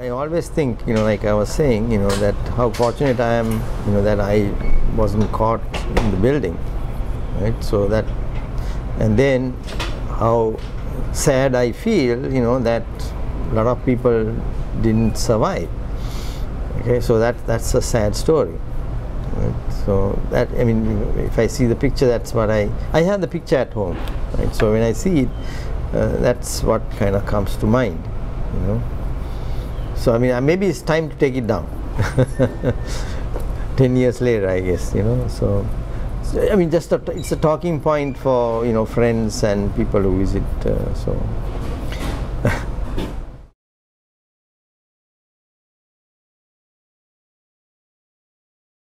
I always think, like I was saying, that how fortunate I am, that I wasn't caught in the building, right? So that, and then how sad I feel, that a lot of people didn't survive. Okay, so that's a sad story. Right? So that, I mean, if I see the picture, that's what I have the picture at home. Right? So when I see it, that's what kind of comes to mind, So I mean, maybe it's time to take it down. 10 years later, I guess, So I mean, it's a talking point for friends and people who visit. So.